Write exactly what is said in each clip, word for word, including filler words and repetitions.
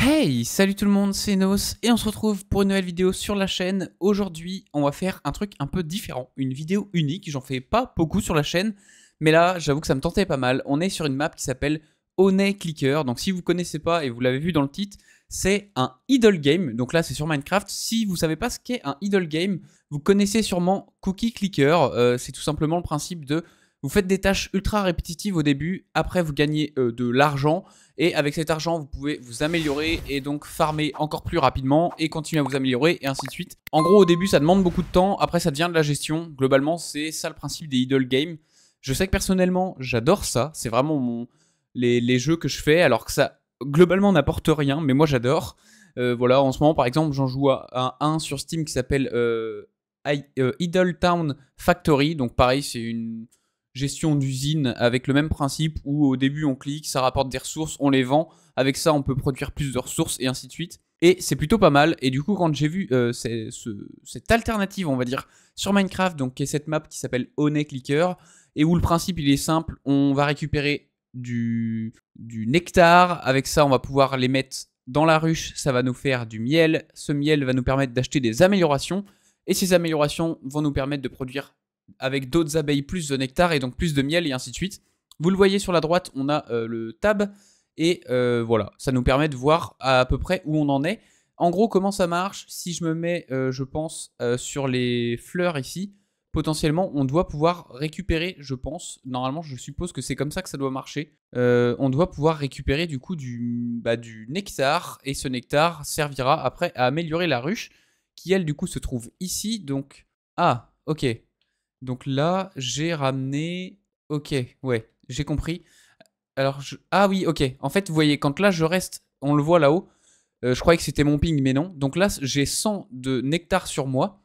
Hey, salut tout le monde, c'est Nos et on se retrouve pour une nouvelle vidéo sur la chaîne. Aujourd'hui, on va faire un truc un peu différent, une vidéo unique. J'en fais pas beaucoup sur la chaîne, mais là, j'avoue que ça me tentait pas mal. On est sur une map qui s'appelle Honey Clicker. Donc si vous connaissez pas et vous l'avez vu dans le titre, c'est un idle game. Donc là, c'est sur Minecraft. Si vous savez pas ce qu'est un idle game, vous connaissez sûrement Cookie Clicker. Euh, c'est tout simplement le principe de... Vous faites des tâches ultra répétitives au début, après vous gagnez euh, de l'argent et avec cet argent vous pouvez vous améliorer et donc farmer encore plus rapidement et continuer à vous améliorer et ainsi de suite. En gros au début ça demande beaucoup de temps, après ça devient de la gestion, globalement c'est ça le principe des idle games. Je sais que personnellement j'adore ça, c'est vraiment mon... les, les jeux que je fais alors que ça globalement n'apporte rien mais moi j'adore. Euh, voilà en ce moment par exemple j'en joue à un, un sur Steam qui s'appelle euh, euh, Idle Town Factory, donc pareil c'est une... gestion d'usine avec le même principe où au début on clique, ça rapporte des ressources, on les vend, avec ça on peut produire plus de ressources et ainsi de suite. Et c'est plutôt pas mal et du coup quand j'ai vu euh, ce, cette alternative on va dire sur Minecraft, donc qui est cette map qui s'appelle Honey Clicker et où le principe il est simple, on va récupérer du, du nectar, avec ça on va pouvoir les mettre dans la ruche, ça va nous faire du miel, ce miel va nous permettre d'acheter des améliorations et ces améliorations vont nous permettre de produire avec d'autres abeilles plus de nectar et donc plus de miel et ainsi de suite. Vous le voyez sur la droite, on a euh, le tab et euh, voilà, ça nous permet de voir à peu près où on en est. En gros, comment ça marche? Si je me mets, euh, je pense, euh, sur les fleurs ici, potentiellement, on doit pouvoir récupérer, je pense, normalement, je suppose que c'est comme ça que ça doit marcher. Euh, on doit pouvoir récupérer du coup du, bah, du nectar et ce nectar servira après à améliorer la ruche qui, elle, du coup, se trouve ici. Donc, ah, ok. Donc là, j'ai ramené... Ok, ouais, j'ai compris. Alors, je... ah oui, ok. En fait, vous voyez, quand là, je reste, on le voit là-haut. Euh, je croyais que c'était mon ping, mais non. Donc là, j'ai cent de nectar sur moi.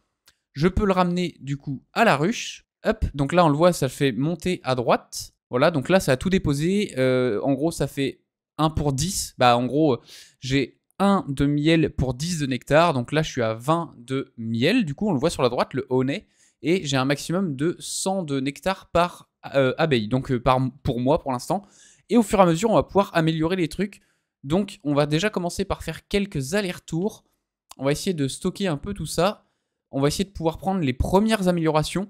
Je peux le ramener, du coup, à la ruche. Hop, donc là, on le voit, ça fait monter à droite. Voilà, donc là, ça a tout déposé. Euh, en gros, ça fait un pour dix. Bah, en gros, j'ai un de miel pour dix de nectar. Donc là, je suis à vingt de miel. Du coup, on le voit sur la droite, le honey. Et j'ai un maximum de cent de nectar par euh, abeille, donc euh, par, pour moi pour l'instant. Et au fur et à mesure, on va pouvoir améliorer les trucs. Donc on va déjà commencer par faire quelques allers-retours. On va essayer de stocker un peu tout ça. On va essayer de pouvoir prendre les premières améliorations.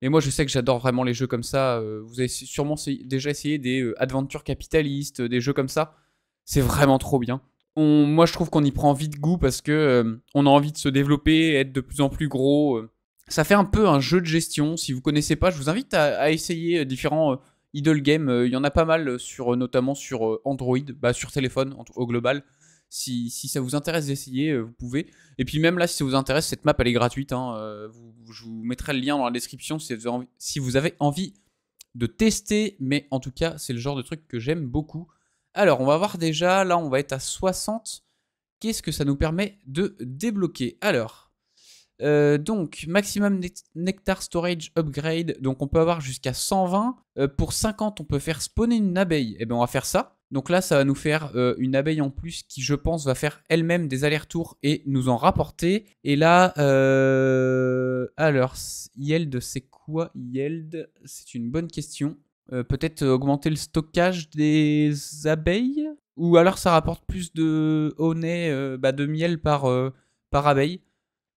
Et moi je sais que j'adore vraiment les jeux comme ça. Euh, vous avez sûrement déjà essayé des euh, Adventures capitalistes, des jeux comme ça. C'est vraiment trop bien. On, moi je trouve qu'on y prend vite goût parce que euh, on a envie de se développer, être de plus en plus gros... Euh, Ça fait un peu un jeu de gestion, si vous connaissez pas, je vous invite à, à essayer différents euh, idle games, euh, il y en a pas mal, sur, euh, notamment sur euh, Android, bah, sur téléphone en, au global. Si, si ça vous intéresse d'essayer, euh, vous pouvez. Et puis même là, si ça vous intéresse, cette map elle est gratuite, hein, euh, vous, je vous mettrai le lien dans la description si vous avez envie, si vous avez envie de tester, mais en tout cas, c'est le genre de truc que j'aime beaucoup. Alors, on va voir déjà, là on va être à soixante, qu'est-ce que ça nous permet de débloquer? Alors... Euh, donc maximum nectar storage upgrade, donc on peut avoir jusqu'à cent vingt, euh, pour cinquante on peut faire spawner une abeille, et bien on va faire ça, donc là ça va nous faire euh, une abeille en plus qui je pense va faire elle-même des allers-retours et nous en rapporter, et là euh... alors yield c'est quoi yield, c'est une bonne question, euh, peut-être augmenter le stockage des abeilles, ou alors ça rapporte plus de honey, euh, bah, de miel par, euh, par abeille.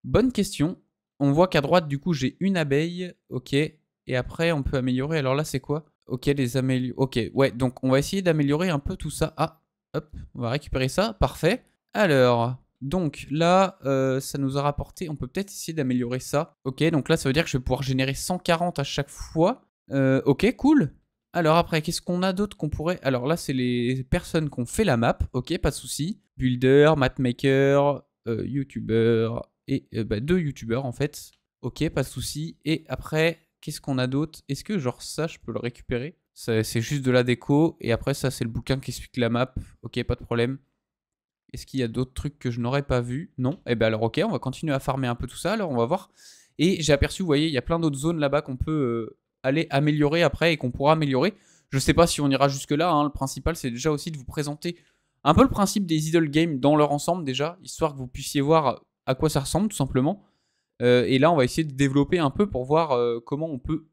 Bonne question. On voit qu'à droite, du coup, j'ai une abeille. Ok. Et après, on peut améliorer. Alors là, c'est quoi? Ok, les améliorer. Ok, ouais. Donc, on va essayer d'améliorer un peu tout ça. Ah, hop. On va récupérer ça. Parfait. Alors, donc là, euh, ça nous a rapporté. On peut peut-être essayer d'améliorer ça. Ok, donc là, ça veut dire que je vais pouvoir générer cent quarante à chaque fois. Euh, ok, cool. Alors après, qu'est-ce qu'on a d'autre qu'on pourrait... Alors là, c'est les personnes qui ont fait la map. Ok, pas de souci. Builder, mapmaker, euh, YouTuber... Et euh, bah, deux youtubeurs en fait. Ok, pas de souci. Et après, qu'est-ce qu'on a d'autre? Est-ce que genre ça, je peux le récupérer? C'est juste de la déco. Et après, ça, c'est le bouquin qui explique la map. Ok, pas de problème. Est-ce qu'il y a d'autres trucs que je n'aurais pas vu? Non. Eh ben alors, ok, on va continuer à farmer un peu tout ça. Alors, on va voir. Et j'ai aperçu, vous voyez, il y a plein d'autres zones là-bas qu'on peut euh, aller améliorer après et qu'on pourra améliorer. Je sais pas si on ira jusque-là. Hein. Le principal, c'est déjà aussi de vous présenter un peu le principe des idle games dans leur ensemble déjà, histoire que vous puissiez voir à quoi ça ressemble tout simplement, euh, et là on va essayer de développer un peu pour voir euh, comment on peut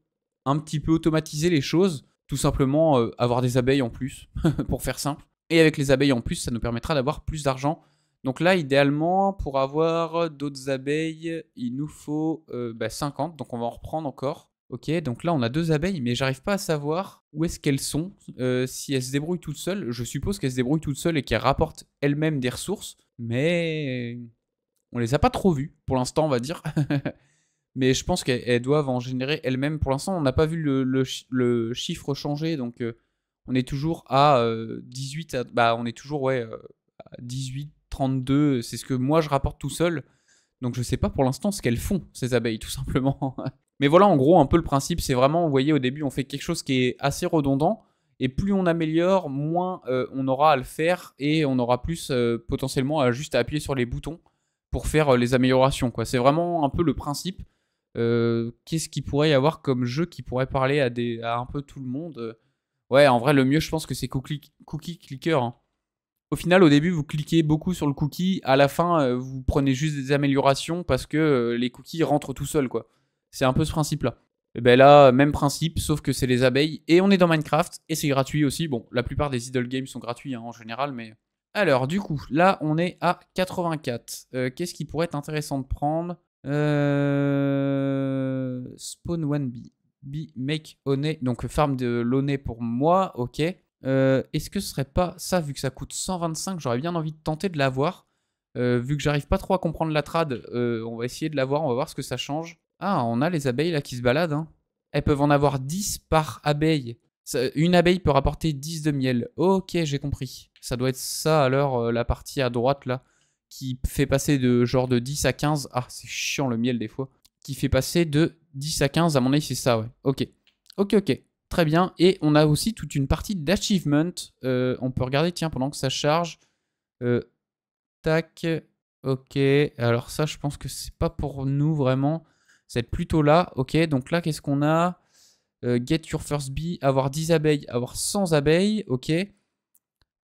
un petit peu automatiser les choses, tout simplement euh, avoir des abeilles en plus pour faire simple. Et avec les abeilles en plus, ça nous permettra d'avoir plus d'argent. Donc là, idéalement, pour avoir d'autres abeilles, il nous faut euh, bah, cinquante. Donc on va en reprendre encore. Ok, donc là, on a deux abeilles, mais j'arrive pas à savoir où est-ce qu'elles sont. Euh, si elles se débrouillent toutes seules, je suppose qu'elles se débrouillent toutes seules et qu'elles rapportent elles-mêmes des ressources. Mais on les a pas trop vues, pour l'instant, on va dire. Mais je pense qu'elles doivent en générer elles-mêmes. Pour l'instant, on n'a pas vu le, le, le chiffre changer, donc euh, on est toujours à euh, dix-huit. À, bah, on est toujours, ouais, euh, à dix-huit. trente-deux, c'est ce que moi je rapporte tout seul. Donc je sais pas pour l'instant ce qu'elles font, ces abeilles, tout simplement. Mais voilà, en gros, un peu le principe, c'est vraiment, vous voyez, au début, on fait quelque chose qui est assez redondant. Et plus on améliore, moins euh, on aura à le faire. Et on aura plus euh, potentiellement à juste à appuyer sur les boutons pour faire euh, les améliorations, quoi. C'est vraiment un peu le principe. Euh, Qu'est-ce qu'il pourrait y avoir comme jeu qui pourrait parler à, des, à un peu tout le monde? Ouais, en vrai, le mieux, je pense que c'est Cookie, Cookie Clicker, hein. Au final, au début, vous cliquez beaucoup sur le cookie. À la fin, euh, vous prenez juste des améliorations parce que euh, les cookies rentrent tout seuls, quoi. C'est un peu ce principe-là. Et ben là, même principe, sauf que c'est les abeilles. Et on est dans Minecraft, et c'est gratuit aussi. Bon, la plupart des idle games sont gratuits, hein, en général, mais... Alors, du coup, là, on est à quatre-vingt-quatre. Euh, Qu'est-ce qui pourrait être intéressant de prendre? euh... Spawn one bee. Bee make honey. Donc, farm de l'honnêt pour moi, ok. Euh, Est-ce que ce serait pas ça, vu que ça coûte cent vingt-cinq, j'aurais bien envie de tenter de l'avoir. euh, Vu que j'arrive pas trop à comprendre la trad, euh, on va essayer de l'avoir, on va voir ce que ça change. Ah, on a les abeilles là qui se baladent, hein. Elles peuvent en avoir dix par abeille. ça, Une abeille peut rapporter dix de miel. Ok, j'ai compris. Ça doit être ça alors, euh, la partie à droite là, qui fait passer de genre de dix à quinze. Ah, c'est chiant le miel des fois. Qui fait passer de dix à quinze, à mon avis c'est ça, ouais. Ok, ok, ok. Très bien, et on a aussi toute une partie d'achievement. Euh, on peut regarder, tiens, pendant que ça charge. Euh, tac, ok. Alors ça, je pense que c'est pas pour nous, vraiment. Ça va être plutôt là. Ok, donc là, qu'est-ce qu'on a? euh, Get your first bee, avoir dix abeilles, avoir cent abeilles, ok.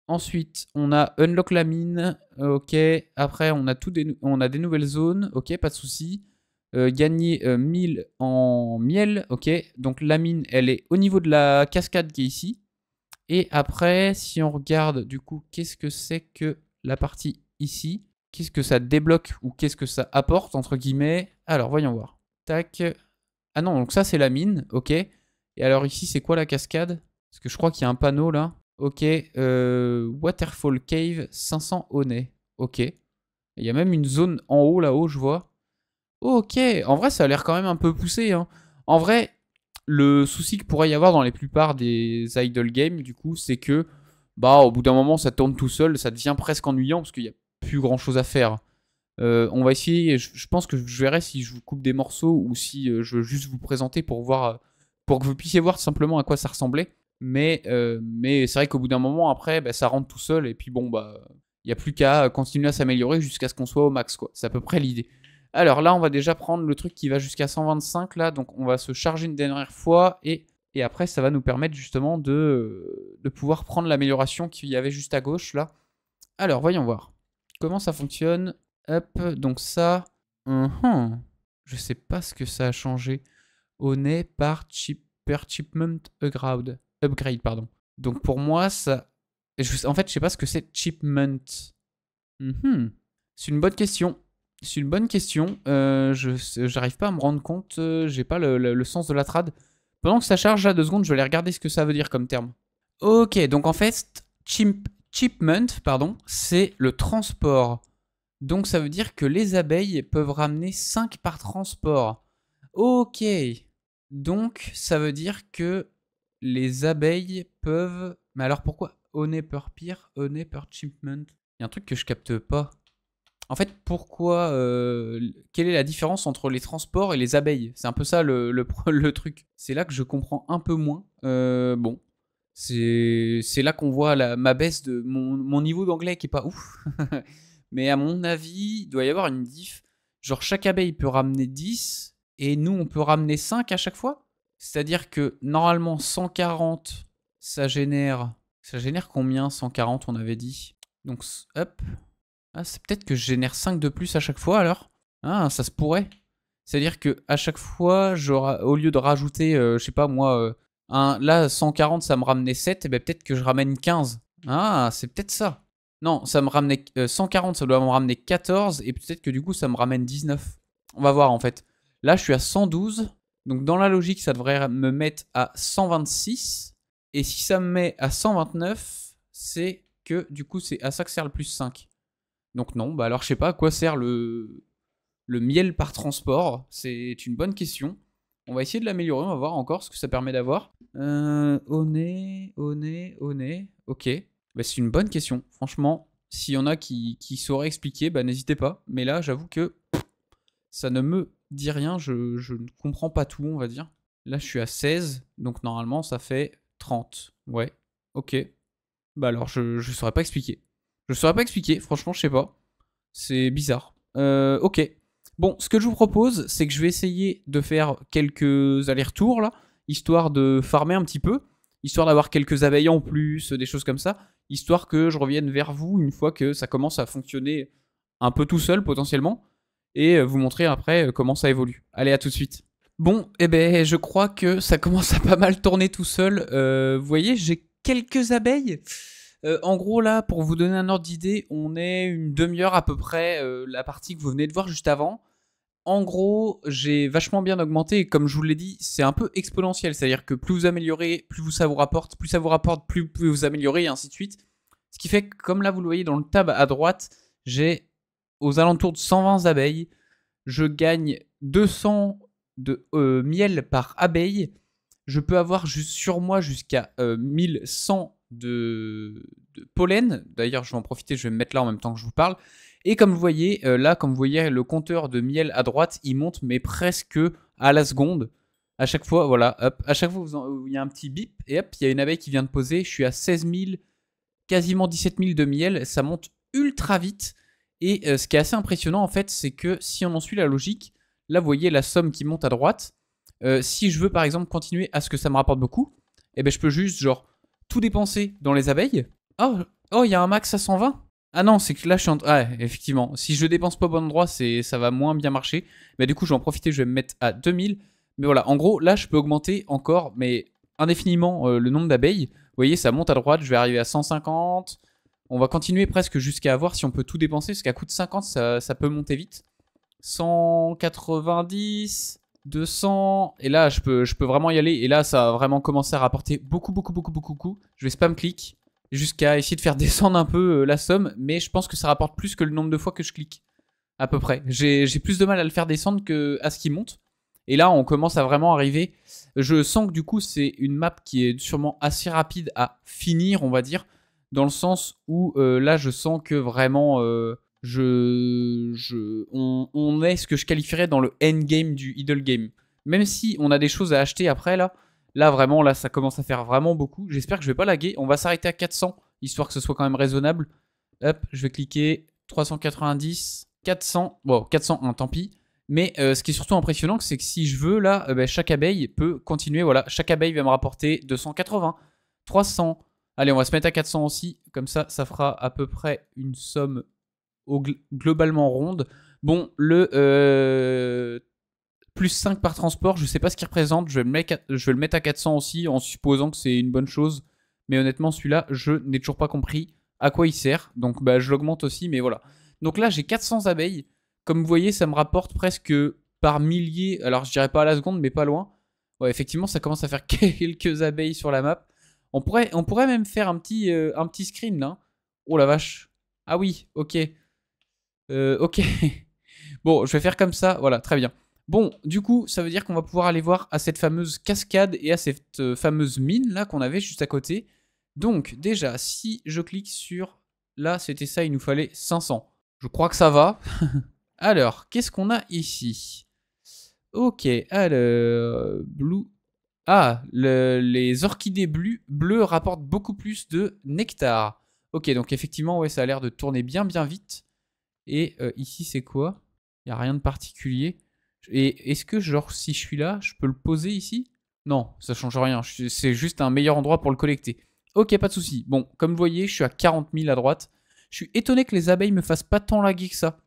Ensuite, on a unlock la mine, ok. Après, on a, tout des, on a des nouvelles zones, ok, pas de souci. Euh, gagner euh, mille en miel, ok. Donc la mine, elle est au niveau de la cascade qui est ici. Et après, si on regarde, du coup, qu'est-ce que c'est que la partie ici? Qu'est-ce que ça débloque ou qu'est-ce que ça apporte, entre guillemets? Alors, voyons voir. Tac. Ah non, donc ça, c'est la mine, ok. Et alors ici, c'est quoi la cascade? Parce que je crois qu'il y a un panneau, là. Ok. Euh, Waterfall Cave, cinq cents honnêts. Ok. Il y a même une zone en haut, là-haut, je vois. Ok, en vrai, ça a l'air quand même un peu poussé, hein. En vrai, le souci qu'il pourrait y avoir dans les plupart des idle games, du coup, c'est que, bah, au bout d'un moment, ça tourne tout seul, ça devient presque ennuyant parce qu'il n'y a plus grand chose à faire. Euh, on va essayer, je, je pense que je verrai si je vous coupe des morceaux ou si euh, je veux juste vous présenter pour voir, pour que vous puissiez voir tout simplement à quoi ça ressemblait. Mais, euh, mais c'est vrai qu'au bout d'un moment, après, bah, ça rentre tout seul et puis bon, bah, il n'y a plus qu'à continuer à s'améliorer jusqu'à ce qu'on soit au max, quoi. C'est à peu près l'idée. Alors là, on va déjà prendre le truc qui va jusqu'à cent vingt-cinq, là, donc on va se charger une dernière fois, et, et après, ça va nous permettre justement de, de pouvoir prendre l'amélioration qu'il y avait juste à gauche, là. Alors, voyons voir comment ça fonctionne. Hop, donc ça, uh-huh. Je sais pas ce que ça a changé. Honey par chip, per shipment upgrade, upgrade, pardon. Donc pour moi, ça... Je, en fait, je sais pas ce que c'est shipment. Uh-huh. C'est une bonne question. C'est une bonne question, euh, je j'arrive pas à me rendre compte, euh, j'ai pas le, le, le sens de la trad. Pendant que ça charge là deux secondes, je vais aller regarder ce que ça veut dire comme terme. Ok, donc en fait, shipment, pardon, c'est le transport. Donc ça veut dire que les abeilles peuvent ramener cinq par transport. Ok, donc ça veut dire que les abeilles peuvent... Mais alors pourquoi honey per peer, honey per shipment? Il y a un truc que je capte pas. En fait, pourquoi euh, quelle est la différence entre les transports et les abeilles? C'est un peu ça le, le, le truc. C'est là que je comprends un peu moins. Euh, bon, c'est là qu'on voit la, ma baisse de mon, mon niveau d'anglais qui est pas ouf. Mais à mon avis, il doit y avoir une diff. Genre, chaque abeille peut ramener dix et nous, on peut ramener cinq à chaque fois. C'est-à-dire que normalement, cent quarante, ça génère... Ça génère combien, cent quarante, on avait dit? Donc, hop... Ah, c'est peut-être que je génère cinq de plus à chaque fois, alors. Ah, ça se pourrait. C'est-à-dire que à chaque fois, je, au lieu de rajouter, euh, je sais pas moi, euh, un, là, cent quarante, ça me ramenait sept, et ben peut-être que je ramène quinze. Ah, c'est peut-être ça. Non, ça me ramenait euh, cent quarante, ça doit me ramener quatorze. Et peut-être que du coup, ça me ramène dix-neuf. On va voir en fait. Là, je suis à cent douze. Donc dans la logique, ça devrait me mettre à cent vingt-six. Et si ça me met à cent vingt-neuf, c'est que du coup, c'est à ça que sert le plus cinq. Donc non, bah alors je sais pas à quoi sert le, le miel par transport. C'est une bonne question. On va essayer de l'améliorer, on va voir encore ce que ça permet d'avoir. Euh, au nez, au nez, au nez. Ok, bah, c'est une bonne question. Franchement, s'il y en a qui, qui sauraient expliquer, bah, n'hésitez pas. Mais là, j'avoue que ça ne me dit rien. Je, je ne comprends pas tout, on va dire. Là, je suis à seize. Donc normalement, ça fait trente. Ouais, ok. Bah alors, je ne saurais pas expliquer. Je saurais pas expliquer, franchement, je sais pas. C'est bizarre. Euh, ok. Bon, ce que je vous propose, c'est que je vais essayer de faire quelques allers-retours, là, histoire de farmer un petit peu, histoire d'avoir quelques abeilles en plus, des choses comme ça, histoire que je revienne vers vous une fois que ça commence à fonctionner un peu tout seul, potentiellement, et vous montrer après comment ça évolue. Allez, à tout de suite. Bon, eh ben, je crois que ça commence à pas mal tourner tout seul. Euh, vous voyez, j'ai quelques abeilles. Euh, en gros là, pour vous donner un ordre d'idée, on est une demi-heure à peu près, euh, la partie que vous venez de voir juste avant. En gros, j'ai vachement bien augmenté et comme je vous l'ai dit, c'est un peu exponentiel. C'est-à-dire que plus vous améliorez, plus ça vous rapporte, plus ça vous rapporte, plus vous pouvez vous améliorer et ainsi de suite. Ce qui fait que comme là vous le voyez dans le tab à droite, j'ai aux alentours de cent vingt abeilles. Je gagne deux cents de euh, miel par abeille. Je peux avoir juste sur moi jusqu'à euh, mille cent De, de pollen. D'ailleurs, je vais en profiter, je vais me mettre là en même temps que je vous parle. Et comme vous voyez, euh, là, comme vous voyez, le compteur de miel à droite, il monte, mais presque à la seconde. À chaque fois, voilà, hop, à chaque fois, vous en, il y a un petit bip, et hop, il y a une abeille qui vient de poser. Je suis à seize mille, quasiment dix-sept mille de miel. Ça monte ultra vite. Et euh, ce qui est assez impressionnant, en fait, c'est que si on en suit la logique, là, vous voyez la somme qui monte à droite. Euh, si je veux, par exemple, continuer à ce que ça me rapporte beaucoup, eh ben, je peux juste, genre, tout dépenser dans les abeilles. Oh, oh, il y a un max à cent vingt. Ah non, c'est que là, je suis en... Ouais, effectivement. Si je dépense pas au bon endroit, ça va moins bien marcher. Mais du coup, je vais en profiter, je vais me mettre à deux mille. Mais voilà, en gros, là, je peux augmenter encore, mais indéfiniment, euh, le nombre d'abeilles. Vous voyez, ça monte à droite, je vais arriver à cent cinquante. On va continuer presque jusqu'à avoir si on peut tout dépenser, parce qu'à coup de cinquante, ça, ça peut monter vite. cent quatre-vingt-dix... deux cents, et là je peux, je peux vraiment y aller, et là ça a vraiment commencé à rapporter beaucoup, beaucoup, beaucoup, beaucoup, beaucoup. Je vais spam click jusqu'à essayer de faire descendre un peu euh, la somme, mais je pense que ça rapporte plus que le nombre de fois que je clique, à peu près. J'ai plus de mal à le faire descendre qu'à ce qui monte, et là on commence à vraiment arriver. Je sens que du coup c'est une map qui est sûrement assez rapide à finir, on va dire, dans le sens où euh, là je sens que vraiment... Euh, Je, je, on, on est ce que je qualifierais dans le endgame du idle game. Même si on a des choses à acheter après, là, là vraiment, là, ça commence à faire vraiment beaucoup. J'espère que je vais pas laguer. On va s'arrêter à quatre cents, histoire que ce soit quand même raisonnable. Hop, je vais cliquer trois cent quatre-vingt-dix, quatre cents, bon, quatre cent un, tant pis. Mais euh, ce qui est surtout impressionnant, c'est que si je veux, là, euh, bah, chaque abeille peut continuer. Voilà, chaque abeille va me rapporter deux cent quatre-vingts, trois cents. Allez, on va se mettre à quatre cents aussi. Comme ça, ça fera à peu près une somme... Au gl globalement ronde. Bon, le euh, plus cinq par transport, je sais pas ce qu'il représente, je vais, me je vais le mettre à quatre cents aussi, en supposant que c'est une bonne chose, mais honnêtement celui-là, je n'ai toujours pas compris à quoi il sert, donc bah, je l'augmente aussi, mais voilà. Donc là, j'ai quatre cents abeilles, comme vous voyez, ça me rapporte presque par milliers, alors je dirais pas à la seconde, mais pas loin. Ouais, effectivement, ça commence à faire quelques abeilles sur la map. On pourrait, on pourrait même faire un petit, euh, un petit screen, là. Oh la vache. Ah oui, ok. Euh, ok, bon, je vais faire comme ça, voilà, très bien. Bon, du coup, ça veut dire qu'on va pouvoir aller voir à cette fameuse cascade et à cette euh, fameuse mine, là, qu'on avait juste à côté. Donc, déjà, si je clique sur... Là, c'était ça, il nous fallait cinq cents. Je crois que ça va. Alors, qu'est-ce qu'on a ici? Ok, alors... Blue... Ah, le... les orchidées bleues, bleues rapportent beaucoup plus de nectar. Ok, donc effectivement, ouais, ça a l'air de tourner bien, bien vite. Et euh, ici, c'est quoi? Il n'y a rien de particulier. Et est-ce que, genre, si je suis là, je peux le poser ici? Non, ça ne change rien. C'est juste un meilleur endroit pour le collecter. Ok, pas de souci. Bon, comme vous voyez, je suis à quarante mille à droite. Je suis étonné que les abeilles ne me fassent pas tant laguer que ça.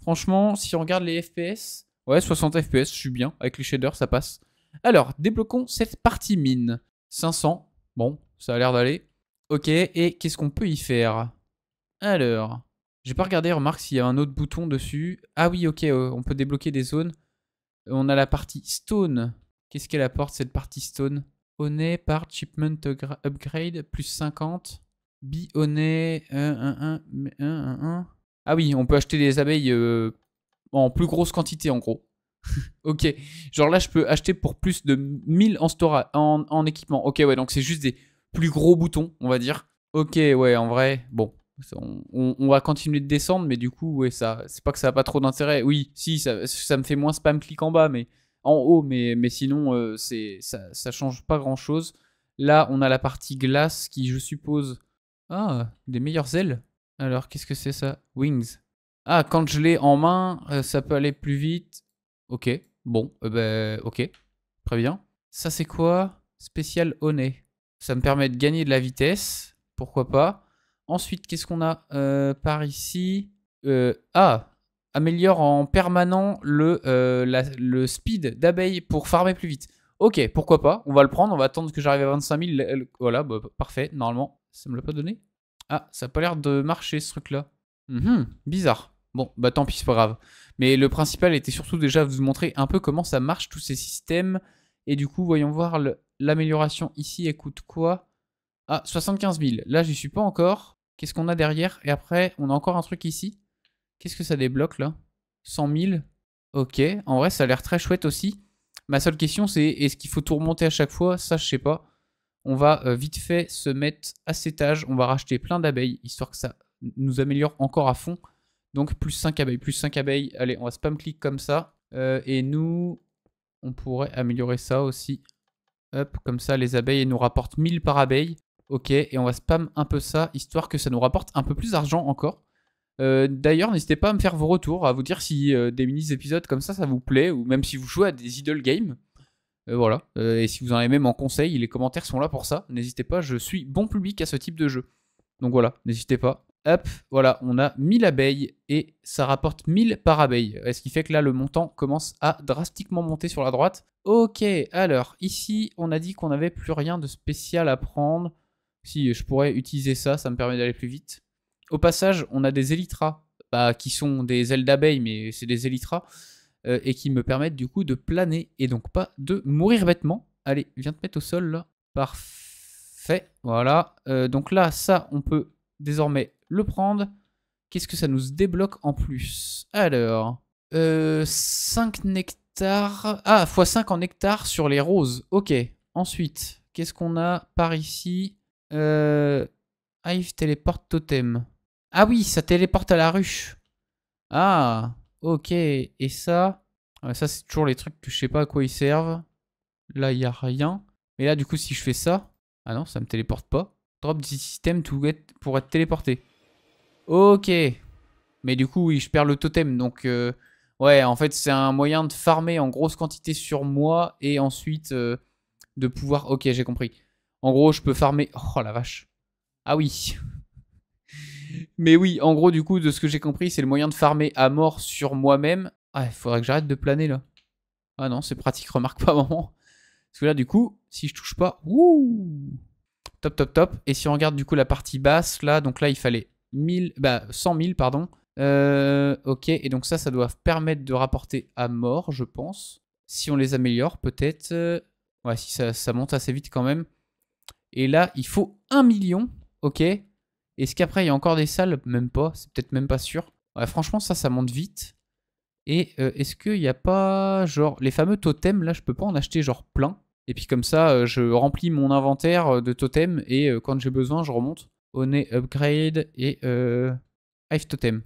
Franchement, si on regarde les F P S... Ouais, soixante F P S, je suis bien. Avec les shaders, ça passe. Alors, débloquons cette partie mine. cinq cents. Bon, ça a l'air d'aller. Ok, et qu'est-ce qu'on peut y faire? Alors, j'ai pas regardé, remarque s'il y a un autre bouton dessus. Ah oui, ok, on peut débloquer des zones. On a la partie stone. Qu'est-ce qu'elle apporte cette partie stone? Honey par shipment upgrade, plus cinquante. Bee honey, un, un, un, un, un, un. Ah oui, on peut acheter des abeilles euh, en plus grosse quantité en gros. Ok, genre là je peux acheter pour plus de mille en, stora en, en équipement. Ok, ouais, donc c'est juste des plus gros boutons, on va dire. Ok, ouais, en vrai, bon, on, on, on va continuer de descendre, mais du coup, ouais, ça, c'est pas que ça a pas trop d'intérêt. Oui, si, ça, ça me fait moins spam clic en bas, mais en haut, mais, mais sinon, euh, c'est, ça, ça change pas grand chose. Là, on a la partie glace qui, je suppose, ah, des meilleures ailes. Alors, qu'est-ce que c'est ça? Wings. Ah, quand je l'ai en main, euh, ça peut aller plus vite. Ok, bon, euh, bah, ok, très bien. Ça, c'est quoi? Spécial honey. Ça me permet de gagner de la vitesse, pourquoi pas. Ensuite, qu'est-ce qu'on a euh, par ici euh, Ah, améliore en permanent le, euh, la, le speed d'abeille pour farmer plus vite. Ok, pourquoi pas, on va le prendre, on va attendre que j'arrive à vingt-cinq mille. Voilà, bah, parfait, normalement, ça me l'a pas donné. Ah, ça a pas l'air de marcher ce truc-là. Mmh, bizarre. Bon, bah tant pis, c'est pas grave. Mais le principal était surtout déjà de vous montrer un peu comment ça marche, tous ces systèmes. Et du coup, voyons voir l'amélioration ici. Elle coûte quoi? Ah, soixante-quinze mille. Là, j'y suis pas encore. Qu'est-ce qu'on a derrière? Et après, on a encore un truc ici. Qu'est-ce que ça débloque là? cent mille. Ok, en vrai, ça a l'air très chouette aussi. Ma seule question, c'est est-ce qu'il faut tout remonter à chaque fois? Ça, je sais pas. On va euh, vite fait se mettre à cet étage. On va racheter plein d'abeilles, histoire que ça nous améliore encore à fond. Donc plus cinq abeilles, plus cinq abeilles. Allez, on va spam-click comme ça. Euh, et nous, on pourrait améliorer ça aussi. Hop, comme ça, les abeilles, elles nous rapportent mille par abeille. Ok, et on va spam un peu ça, histoire que ça nous rapporte un peu plus d'argent encore. Euh, D'ailleurs, n'hésitez pas à me faire vos retours, à vous dire si euh, des mini-épisodes comme ça, ça vous plaît. Ou même si vous jouez à des idle games. Euh, voilà, euh, et si vous en avez même en conseil, les commentaires sont là pour ça. N'hésitez pas, je suis bon public à ce type de jeu. Donc voilà, n'hésitez pas. Hop, voilà, on a mille abeilles et ça rapporte mille par abeille. Ce qui fait que là, le montant commence à drastiquement monter sur la droite. Ok, alors, ici, on a dit qu'on n'avait plus rien de spécial à prendre. Si, je pourrais utiliser ça, ça me permet d'aller plus vite. Au passage, on a des élytras, bah, qui sont des ailes d'abeilles, mais c'est des élytras, euh, et qui me permettent du coup de planer et donc pas de mourir bêtement. Allez, viens te mettre au sol, là. Parfait, voilà. Euh, donc là, ça, on peut désormais le prendre. Qu'est-ce que ça nous débloque en plus? Alors, euh, cinq nectars. Ah, fois cinq en nectar sur les roses. Ok. Ensuite, qu'est-ce qu'on a par ici? euh, Hive téléporte totem. Ah oui, ça téléporte à la ruche. Ah, ok. Et ça, ça c'est toujours les trucs que je sais pas à quoi ils servent. Là, il n'y a rien. Mais là, du coup, si je fais ça... Ah non, ça me téléporte pas. Drop du système pour être téléporté. Ok. Mais du coup, oui, je perds le totem. Donc, euh, ouais, en fait, c'est un moyen de farmer en grosse quantité sur moi. Et ensuite, euh, de pouvoir... Ok, j'ai compris. En gros, je peux farmer... Oh, la vache. Ah oui. Mais oui, en gros, du coup, de ce que j'ai compris, c'est le moyen de farmer à mort sur moi-même. Ah, il faudrait que j'arrête de planer, là. Ah non, c'est pratique, remarque pas, maman. Parce que là, du coup, si je touche pas... Ouh. Top, top, top. Et si on regarde, du coup, la partie basse, là, donc là, il fallait... mille, bah, cent mille, pardon. Euh, ok, et donc ça, ça doit permettre de rapporter à mort, je pense. Si on les améliore, peut-être. Euh, ouais, si ça, ça monte assez vite quand même. Et là, il faut un million. Ok. Est-ce qu'après, il y a encore des salles? Même pas. C'est peut-être même pas sûr. Ouais, franchement, ça, ça monte vite. Et euh, est-ce qu'il n'y a pas, genre, les fameux totems, là, je peux pas en acheter, genre, plein. Et puis comme ça, je remplis mon inventaire de totems et euh, quand j'ai besoin, je remonte. Honey upgrade et euh, Hive totem.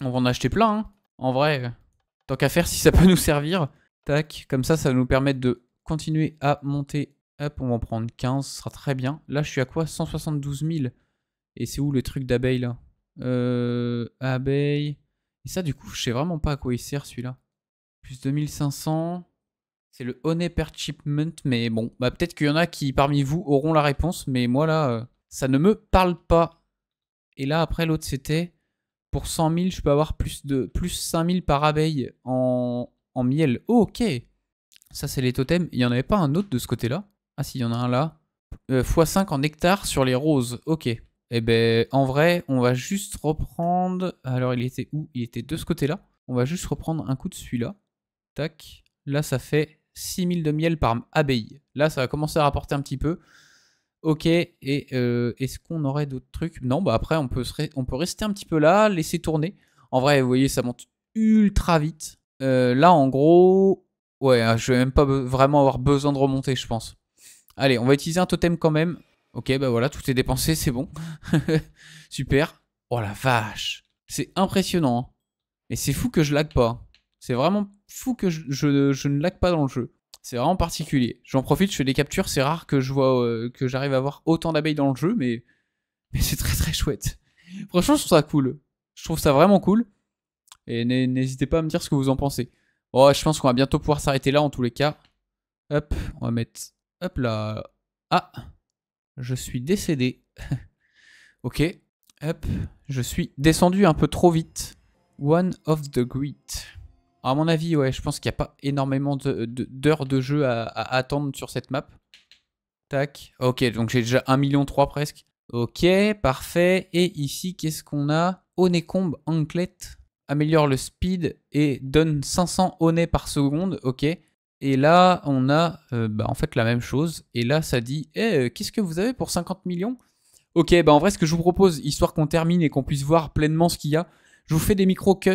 On va en acheter plein, hein. En vrai, tant qu'à faire, si ça peut nous servir. Tac, comme ça, ça va nous permettre de continuer à monter. Hop, on va en prendre quinze, ce sera très bien. Là, je suis à quoi? cent soixante-douze mille. Et c'est où le truc d'abeille, là? euh, Abeille. Et ça, du coup, je sais vraiment pas à quoi il sert, celui-là. Plus deux mille cinq cents. C'est le honey per shipment. Mais bon, bah, peut-être qu'il y en a qui, parmi vous, auront la réponse. Mais moi, là... Euh... ça ne me parle pas. Et là, après, l'autre, c'était... Pour cent mille, je peux avoir plus de plus cinq mille par abeille en, en miel. Oh, ok. Ça, c'est les totems. Il n'y en avait pas un autre de ce côté-là? Ah, si, il y en a un là. euh, fois cinq en hectares sur les roses. Ok. Et eh ben en vrai, on va juste reprendre... Alors il était où? Il était de ce côté-là. On va juste reprendre un coup de celui-là. Tac. Là, ça fait six mille de miel par abbaye. Là, ça va commencer à rapporter un petit peu. Ok, et euh, est-ce qu'on aurait d'autres trucs? Non, bah après, on peut, se on peut rester un petit peu là, laisser tourner. En vrai, vous voyez, ça monte ultra vite. Euh, là, en gros... Ouais, je vais même pas vraiment avoir besoin de remonter, je pense. Allez, on va utiliser un totem quand même. Ok, bah voilà, tout est dépensé, c'est bon. Super. Oh la vache. C'est impressionnant. Hein. Et c'est fou que je lag pas. C'est vraiment fou que je, je, je ne lag pas dans le jeu. C'est vraiment particulier. J'en profite, je fais des captures. C'est rare que je vois euh, que j'arrive à voir autant d'abeilles dans le jeu, mais, mais c'est très très chouette. Franchement, je trouve ça cool. Je trouve ça vraiment cool. Et n'hésitez pas à me dire ce que vous en pensez. Oh, je pense qu'on va bientôt pouvoir s'arrêter là en tous les cas. Hop, on va mettre... Hop là. Ah, je suis décédé. Ok. Hop, je suis descendu un peu trop vite. One of the great. À mon avis, ouais, je pense qu'il n'y a pas énormément de, de, d'heures de jeu à, à attendre sur cette map. Tac. Ok, donc j'ai déjà un million trois presque. Ok, parfait. Et ici, qu'est-ce qu'on a? Honeycomb Anklet. Améliore le speed et donne cinq cents honey par seconde. Ok. Et là, on a euh, bah, en fait la même chose. Et là, ça dit hey, qu'est-ce que vous avez pour cinquante millions? Ok, bah en vrai, ce que je vous propose, histoire qu'on termine et qu'on puisse voir pleinement ce qu'il y a, je vous fais des micro-cuts.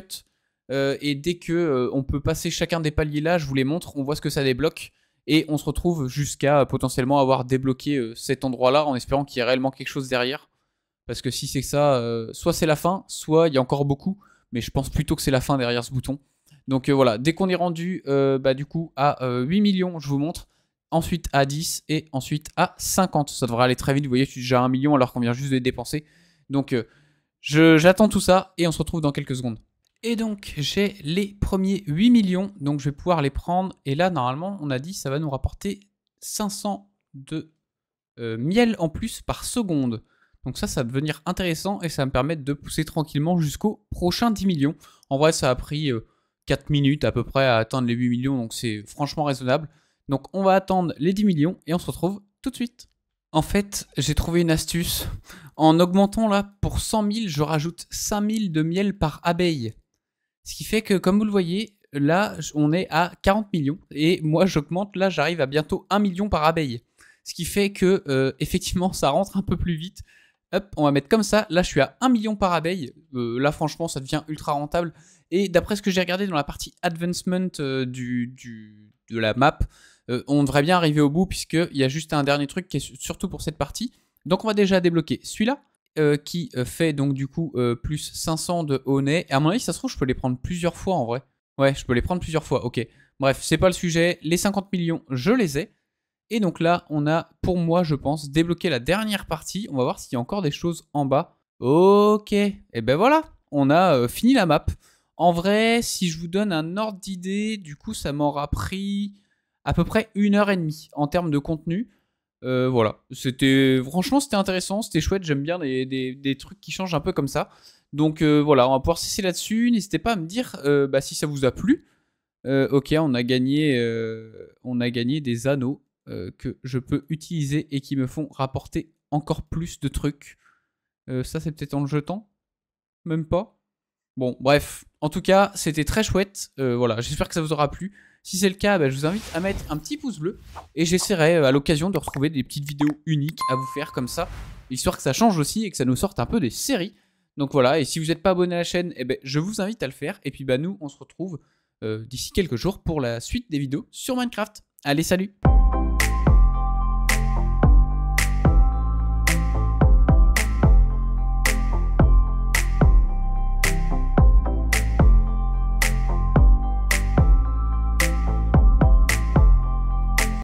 Euh, et dès que euh, on peut passer chacun des paliers là, je vous les montre, on voit ce que ça débloque et on se retrouve jusqu'à euh, potentiellement avoir débloqué euh, cet endroit là en espérant qu'il y ait réellement quelque chose derrière, parce que si c'est ça, euh, soit c'est la fin, soit il y a encore beaucoup, mais je pense plutôt que c'est la fin derrière ce bouton. Donc euh, voilà, dès qu'on est rendu euh, bah, du coup à euh, huit millions, je vous montre, ensuite à dix et ensuite à cinquante, ça devrait aller très vite. Vous voyez, je suis déjà à un million alors qu'on vient juste de les dépenser, donc euh, j'attends tout ça et on se retrouve dans quelques secondes. Et donc, j'ai les premiers huit millions, donc je vais pouvoir les prendre. Et là, normalement, on a dit ça va nous rapporter cinq cents de euh, miel en plus par seconde. Donc ça, ça va devenir intéressant et ça va me permettre de pousser tranquillement jusqu'au prochain dix millions. En vrai, ça a pris euh, quatre minutes à peu près à atteindre les huit millions, donc c'est franchement raisonnable. Donc on va attendre les dix millions et on se retrouve tout de suite. En fait, j'ai trouvé une astuce. En augmentant là, pour cent mille, je rajoute cinq mille de miel par abeille. Ce qui fait que, comme vous le voyez, là, on est à quarante millions. Et moi, j'augmente. Là, j'arrive à bientôt un million par abeille. Ce qui fait que, euh, effectivement, ça rentre un peu plus vite. Hop, on va mettre comme ça. Là, je suis à un million par abeille. Euh, là, franchement, ça devient ultra rentable. Et d'après ce que j'ai regardé dans la partie advancement euh, du, du, de la map, euh, on devrait bien arriver au bout puisqu'il y a juste un dernier truc qui est surtout pour cette partie. Donc, on va déjà débloquer celui-là. Euh, qui fait donc du coup euh, plus cinq cents de honey. Et à mon avis, ça se trouve, je peux les prendre plusieurs fois en vrai. Ouais, je peux les prendre plusieurs fois, ok. Bref, c'est pas le sujet. Les cinquante millions, je les ai. Et donc là, on a, pour moi, je pense, débloqué la dernière partie. On va voir s'il y a encore des choses en bas. Ok. Et ben voilà, on a euh, fini la map. En vrai, si je vous donne un ordre d'idée, du coup, ça m'aura pris à peu près une heure et demie en termes de contenu. Euh, voilà, c'était franchement c'était intéressant, c'était chouette, j'aime bien des, des, des trucs qui changent un peu comme ça. Donc euh, voilà, on va pouvoir cesser là-dessus, n'hésitez pas à me dire euh, bah, si ça vous a plu. Euh, ok, on a gagné, euh, on a gagné des anneaux euh, que je peux utiliser et qui me font rapporter encore plus de trucs. Euh, ça c'est peut-être en le jetant, même pas. Bon, bref, en tout cas, c'était très chouette. Euh, voilà, j'espère que ça vous aura plu. Si c'est le cas, bah, je vous invite à mettre un petit pouce bleu et j'essaierai euh, à l'occasion de retrouver des petites vidéos uniques à vous faire comme ça, histoire que ça change aussi et que ça nous sorte un peu des séries. Donc voilà, et si vous n'êtes pas abonné à la chaîne, eh ben, je vous invite à le faire. Et puis bah, nous, on se retrouve euh, d'ici quelques jours pour la suite des vidéos sur Minecraft. Allez, salut!